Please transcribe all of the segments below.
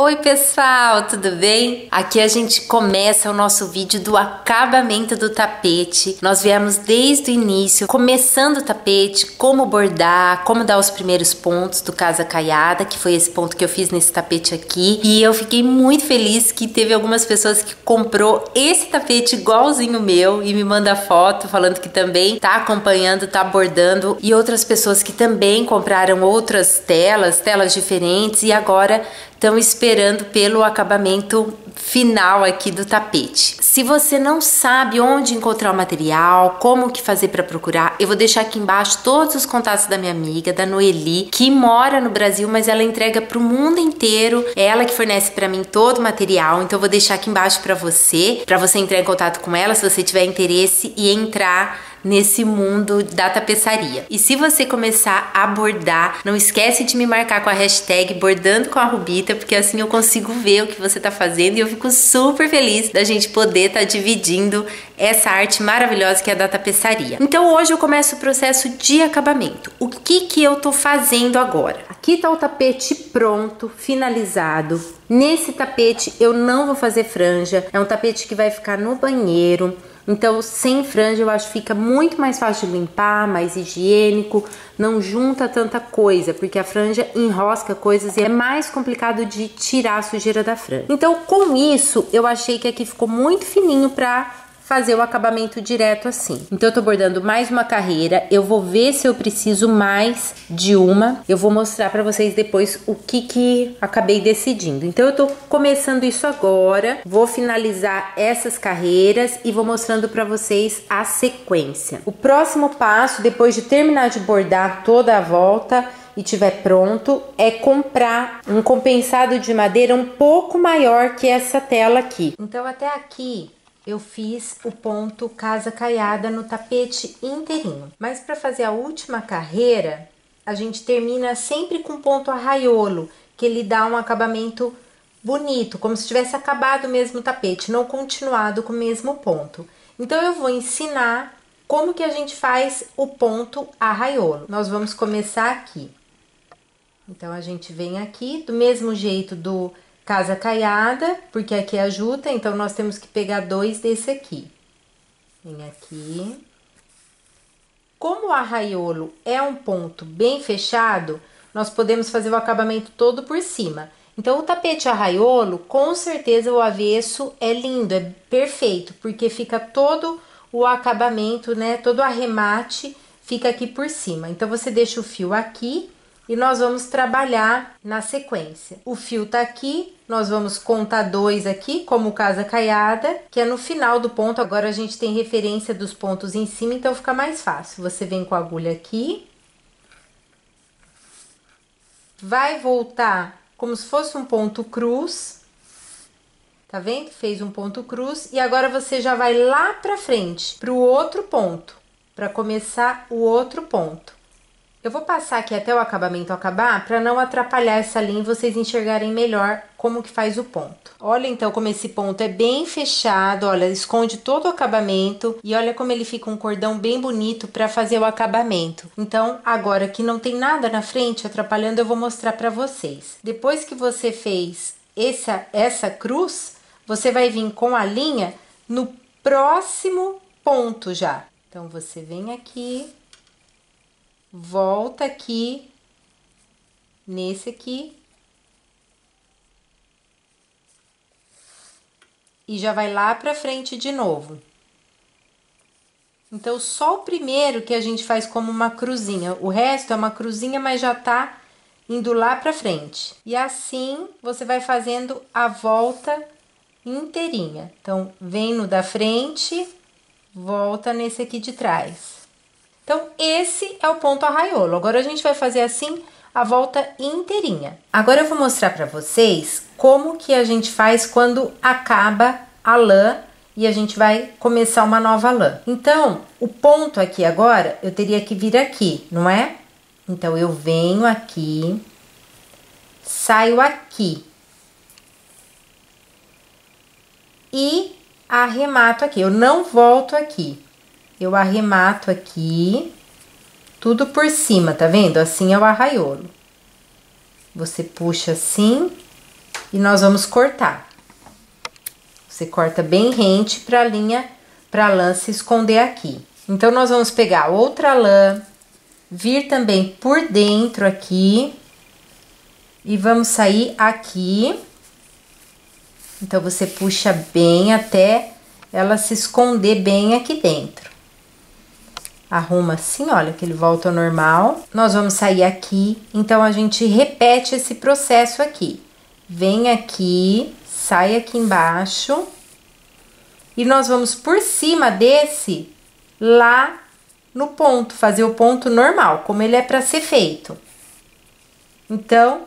Oi pessoal, tudo bem? Aqui a gente começa o nosso vídeo do acabamento do tapete. Nós viemos desde o início, começando o tapete, como bordar, como dar os primeiros pontos do Casa Caiada, que foi esse ponto que eu fiz nesse tapete aqui. E eu fiquei muito feliz que teve algumas pessoas que comprou esse tapete igualzinho o meu e me manda foto falando que também tá acompanhando, tá bordando. E outras pessoas que também compraram outras telas diferentes e agora estão esperando pelo acabamento final aqui do tapete. Se você não sabe onde encontrar o material, como que fazer para procurar, eu vou deixar aqui embaixo todos os contatos da minha amiga, da Noeli, que mora no Brasil, mas ela entrega para o mundo inteiro. É ela que fornece para mim todo o material, então eu vou deixar aqui embaixo para você entrar em contato com ela, se você tiver interesse e entrar nesse mundo da tapeçaria. E se você começar a bordar, não esquece de me marcar com a hashtag Bordando com a Rubita, porque assim eu consigo ver o que você tá fazendo e eu fico super feliz da gente poder estar dividindo essa arte maravilhosa que é da tapeçaria. Então hoje eu começo o processo de acabamento. O que que eu tô fazendo agora? Aqui tá o tapete pronto, finalizado. Nesse tapete eu não vou fazer franja, é um tapete que vai ficar no banheiro. Então, sem franja, eu acho que fica muito mais fácil de limpar, mais higiênico, não junta tanta coisa, porque a franja enrosca coisas e é mais complicado de tirar a sujeira da franja. Então, com isso, eu achei que aqui ficou muito fininho pra fazer o acabamento direto assim. Então, eu tô bordando mais uma carreira, eu vou ver se eu preciso mais de uma, eu vou mostrar pra vocês depois o que que acabei decidindo. Então, eu tô começando isso agora, vou finalizar essas carreiras e vou mostrando pra vocês a sequência. O próximo passo, depois de terminar de bordar toda a volta e tiver pronto, é comprar um compensado de madeira um pouco maior que essa tela aqui. Então, até aqui eu fiz o ponto Casa Caiada no tapete inteirinho. Mas para fazer a última carreira, a gente termina sempre com ponto arraiolo, que ele dá um acabamento bonito, como se tivesse acabado mesmo o tapete, não continuado com o mesmo ponto. Então eu vou ensinar como que a gente faz o ponto arraiolo. Nós vamos começar aqui. Então a gente vem aqui do mesmo jeito do Casa Caiada, porque aqui é a juta, então nós temos que pegar dois desse aqui. Vem aqui. Como o arraiolo é um ponto bem fechado, nós podemos fazer o acabamento todo por cima. Então, o tapete arraiolo, com certeza o avesso é lindo, é perfeito, porque fica todo o acabamento, né, todo o arremate fica aqui por cima. Então, você deixa o fio aqui e nós vamos trabalhar na sequência. O fio tá aqui, nós vamos contar dois aqui, como Casa Caiada, que é no final do ponto. Agora a gente tem referência dos pontos em cima, então fica mais fácil. Você vem com a agulha aqui, vai voltar como se fosse um ponto cruz, tá vendo? Fez um ponto cruz, e agora você já vai lá pra frente, pro outro ponto, pra começar o outro ponto. Eu vou passar aqui até o acabamento acabar, para não atrapalhar essa linha e vocês enxergarem melhor como que faz o ponto. Olha então como esse ponto é bem fechado, olha, esconde todo o acabamento e olha como ele fica um cordão bem bonito para fazer o acabamento. Então, agora que não tem nada na frente atrapalhando, eu vou mostrar para vocês. Depois que você fez essa cruz, você vai vir com a linha no próximo ponto já. Então, você vem aqui, volta aqui, nesse aqui, e já vai lá pra frente de novo. Então, só o primeiro que a gente faz como uma cruzinha, o resto é uma cruzinha, mas já tá indo lá pra frente. E assim, você vai fazendo a volta inteirinha. Então, vem no da frente, volta nesse aqui de trás. Então, esse é o ponto arraiolo. Agora, a gente vai fazer assim a volta inteirinha. Agora, eu vou mostrar pra vocês como que a gente faz quando acaba a lã e a gente vai começar uma nova lã. Então, o ponto aqui agora, eu teria que vir aqui, não é? Então, eu venho aqui, saio aqui e arremato aqui. Eu não volto aqui. Eu arremato aqui, tudo por cima, tá vendo? Assim é o arraiolo. Você puxa assim e nós vamos cortar. Você corta bem rente para a lã se esconder aqui. Então, nós vamos pegar outra lã, vir também por dentro aqui e vamos sair aqui. Então, você puxa bem até ela se esconder bem aqui dentro. Arruma assim, olha, que ele volta ao normal. Nós vamos sair aqui, então a gente repete esse processo aqui. Vem aqui, sai aqui embaixo e nós vamos por cima desse lá no ponto, fazer o ponto normal, como ele é para ser feito. Então,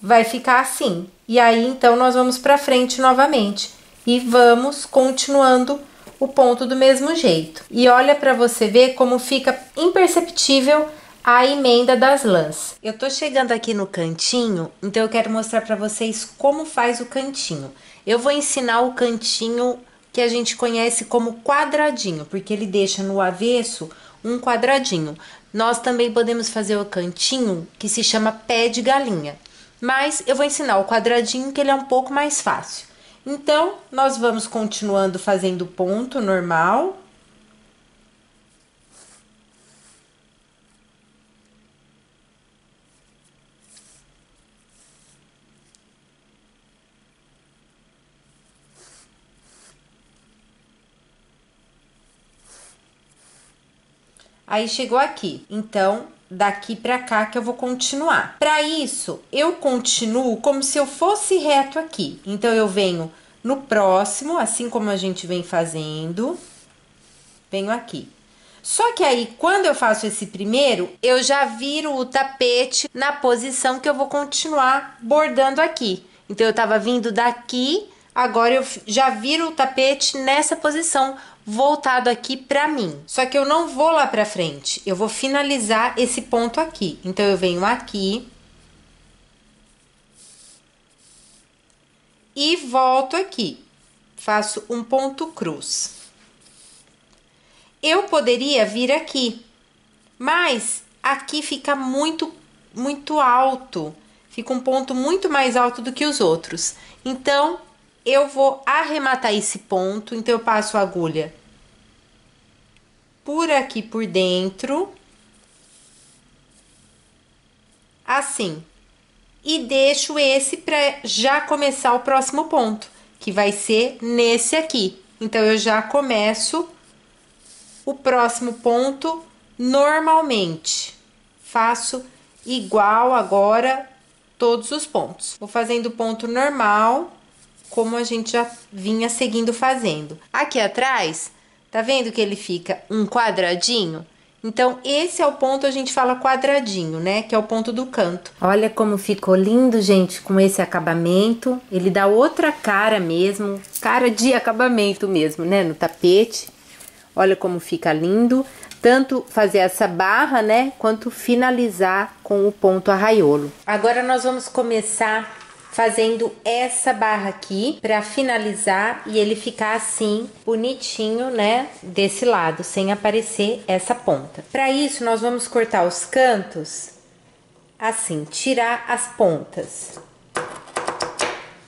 vai ficar assim. E aí, então, nós vamos para frente novamente e vamos continuando o ponto do mesmo jeito. E olha para você ver como fica imperceptível a emenda das lãs. Eu tô chegando aqui no cantinho, então eu quero mostrar para vocês como faz o cantinho. Eu vou ensinar o cantinho que a gente conhece como quadradinho, porque ele deixa no avesso um quadradinho. Nós também podemos fazer o cantinho que se chama pé de galinha, mas eu vou ensinar o quadradinho que ele é um pouco mais fácil. Então, nós vamos continuando fazendo ponto normal. Aí chegou aqui, então daqui pra cá que eu vou continuar. Pra isso, eu continuo como se eu fosse reto aqui. Então, eu venho no próximo, assim como a gente vem fazendo, venho aqui. Só que aí, quando eu faço esse primeiro, eu já viro o tapete na posição que eu vou continuar bordando aqui. Então, eu tava vindo daqui, agora eu já viro o tapete nessa posição, voltado aqui pra mim. Só que eu não vou lá pra frente, eu vou finalizar esse ponto aqui. Então, eu venho aqui e volto aqui, faço um ponto cruz. Eu poderia vir aqui, mas aqui fica muito alto, fica um ponto muito mais alto do que os outros. Então, eu vou arrematar esse ponto, então eu passo a agulha por aqui por dentro, assim, e deixo esse para já começar o próximo ponto, que vai ser nesse aqui. Então, eu já começo o próximo ponto normalmente, faço igual agora todos os pontos, vou fazendo ponto normal, como a gente já vinha seguindo fazendo. Aqui atrás, tá vendo que ele fica um quadradinho? Então, esse é o ponto, a gente fala quadradinho, né? Que é o ponto do canto. Olha como ficou lindo, gente, com esse acabamento. Ele dá outra cara mesmo, cara de acabamento mesmo, né? No tapete. Olha como fica lindo. Tanto fazer essa barra, né? Quanto finalizar com o ponto arraiolo. Agora, nós vamos começar fazendo essa barra aqui para finalizar e ele ficar assim bonitinho, né, desse lado, sem aparecer essa ponta. Para isso, nós vamos cortar os cantos assim, tirar as pontas.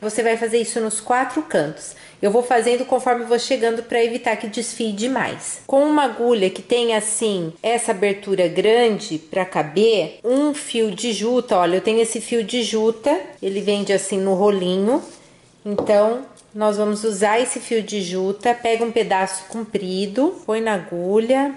Você vai fazer isso nos quatro cantos. Eu vou fazendo conforme vou chegando para evitar que desfie demais. Com uma agulha que tem assim, essa abertura grande para caber, um fio de juta, olha, eu tenho esse fio de juta, ele vende assim no rolinho. Então, nós vamos usar esse fio de juta, pega um pedaço comprido, põe na agulha.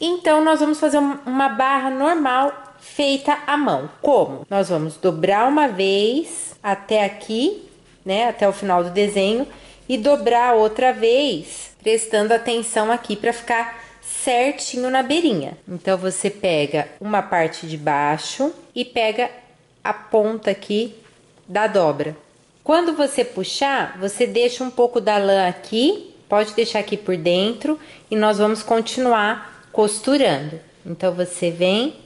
Então, nós vamos fazer uma barra normal feita à mão. Como? Nós vamos dobrar uma vez até aqui, né, até o final do desenho, e dobrar outra vez, prestando atenção aqui para ficar certinho na beirinha. Então, você pega uma parte de baixo e pega a ponta aqui da dobra. Quando você puxar, você deixa um pouco da lã aqui, pode deixar aqui por dentro, e nós vamos continuar costurando. Então, você vem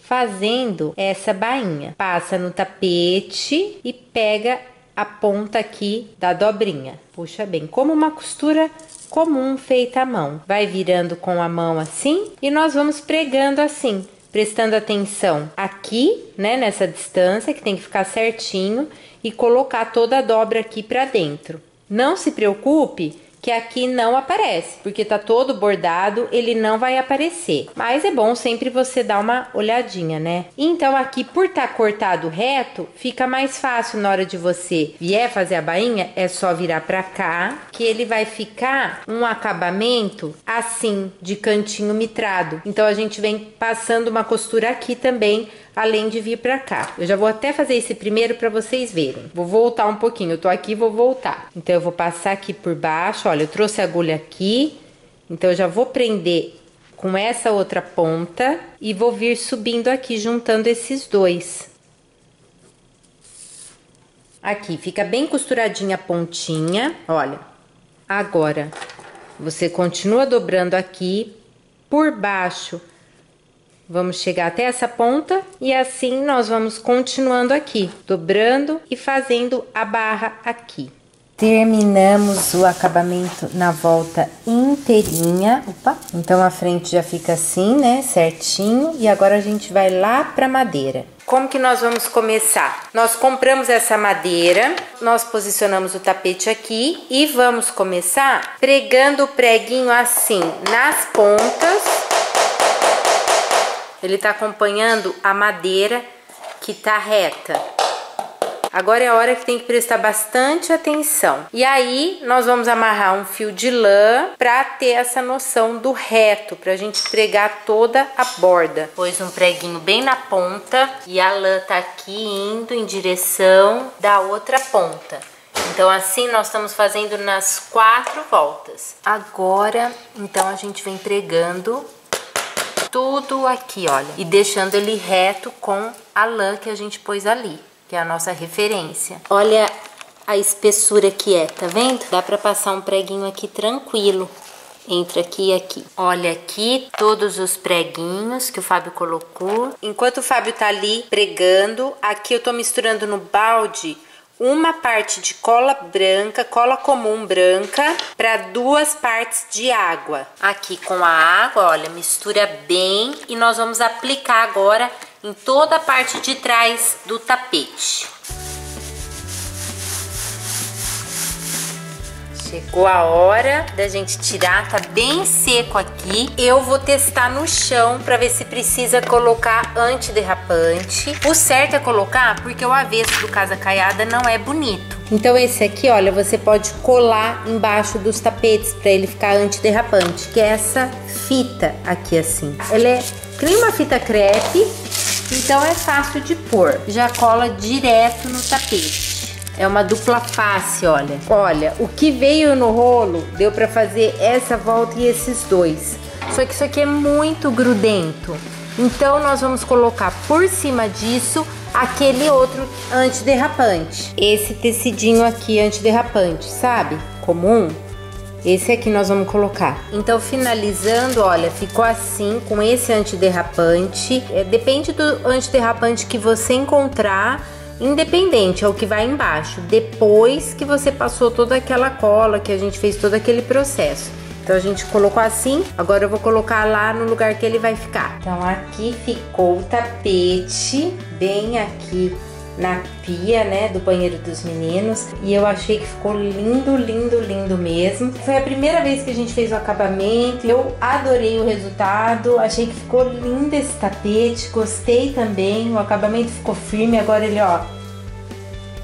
fazendo essa bainha, passa no tapete e pega a ponta aqui da dobrinha, puxa bem, como uma costura comum feita à mão. Vai virando com a mão assim e nós vamos pregando assim, prestando atenção aqui, né, nessa distância, que tem que ficar certinho, e colocar toda a dobra aqui pra dentro. Não se preocupe que aqui não aparece, porque tá todo bordado, ele não vai aparecer. Mas é bom sempre você dar uma olhadinha, né? Então, aqui, por tá cortado reto, fica mais fácil na hora de você vier fazer a bainha, é só virar pra cá, que ele vai ficar um acabamento assim, de cantinho mitrado. Então, a gente vem passando uma costura aqui também, além de vir pra cá. Eu já vou até fazer esse primeiro pra vocês verem. Vou voltar um pouquinho, eu tô aqui, vou voltar. Então, eu vou passar aqui por baixo. Olha, eu trouxe a agulha aqui, então eu já vou prender com essa outra ponta e vou vir subindo aqui, juntando esses dois. Aqui, fica bem costuradinha a pontinha, olha. Agora, você continua dobrando aqui por baixo. Vamos chegar até essa ponta e assim nós vamos continuando aqui, dobrando e fazendo a barra aqui. Terminamos o acabamento na volta inteirinha. Opa! Então, a frente já fica assim, né? Certinho. E agora, a gente vai lá pra madeira. Como que nós vamos começar? Nós compramos essa madeira, nós posicionamos o tapete aqui e vamos começar pregando o preguinho assim, nas pontas. Ele tá acompanhando a madeira que tá reta. Agora é a hora que tem que prestar bastante atenção. E aí, nós vamos amarrar um fio de lã pra ter essa noção do reto, pra gente pregar toda a borda. Pôs um preguinho bem na ponta e a lã tá aqui indo em direção da outra ponta. Então, assim, nós estamos fazendo nas 4 voltas. Agora, então, a gente vem pregando tudo aqui, olha. E deixando ele reto com a lã que a gente pôs ali, que é a nossa referência. Olha a espessura que é, tá vendo? Dá pra passar um preguinho aqui tranquilo, entre aqui e aqui. Olha aqui todos os preguinhos que o Fábio colocou. Enquanto o Fábio tá ali pregando, aqui eu tô misturando no balde uma parte de cola branca, cola comum branca, para 2 partes de água. Aqui com a água, olha, mistura bem e nós vamos aplicar agora em toda a parte de trás do tapete. Chegou a hora da gente tirar, tá bem seco aqui. Eu vou testar no chão pra ver se precisa colocar antiderrapante. O certo é colocar, porque o avesso do Casa Caiada não é bonito. Então esse aqui, olha, você pode colar embaixo dos tapetes pra ele ficar antiderrapante, que é essa fita aqui assim. Ela é que nem uma fita crepe, então é fácil de pôr. Já cola direto no tapete. É uma dupla face, olha. Olha, o que veio no rolo, deu pra fazer essa volta e esses dois. Só que isso aqui é muito grudento. Então, nós vamos colocar por cima disso aquele outro antiderrapante. Esse tecidinho aqui antiderrapante, sabe? Comum. Esse aqui nós vamos colocar. Então, finalizando, olha, ficou assim com esse antiderrapante. Depende do antiderrapante que você encontrar. Independente, é o que vai embaixo, depois que você passou toda aquela cola, que a gente fez todo aquele processo. Então, a gente colocou assim, agora eu vou colocar lá no lugar que ele vai ficar. Então, aqui ficou o tapete, bem aqui na pia, né, do banheiro dos meninos. E eu achei que ficou lindo, lindo, lindo mesmo. Foi a primeira vez que a gente fez o acabamento. Eu adorei o resultado. Achei que ficou lindo esse tapete. Gostei também. O acabamento ficou firme. Agora ele, ó,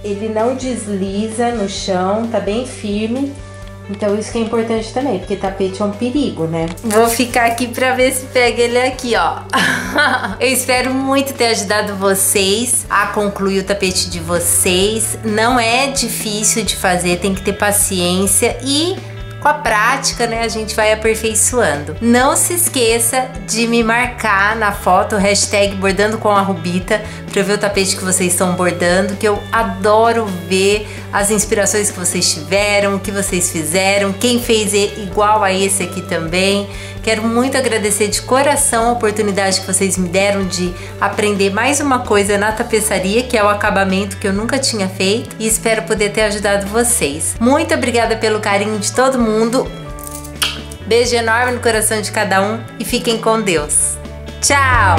ele não desliza no chão. Tá bem firme. Então, isso que é importante também, porque tapete é um perigo, né? Vou ficar aqui pra ver se pega ele aqui, ó. Eu espero muito ter ajudado vocês a concluir o tapete de vocês. Não é difícil de fazer, tem que ter paciência e com a prática, né, a gente vai aperfeiçoando. Não se esqueça de me marcar na foto, hashtag bordando com a Rubita, pra eu ver o tapete que vocês estão bordando, que eu adoro ver as inspirações que vocês tiveram, o que vocês fizeram, quem fez igual a esse aqui também. Quero muito agradecer de coração a oportunidade que vocês me deram de aprender mais uma coisa na tapeçaria, que é o acabamento que eu nunca tinha feito, e espero poder ter ajudado vocês. Muito obrigada pelo carinho de todo mundo. Beijo enorme no coração de cada um e fiquem com Deus. Tchau!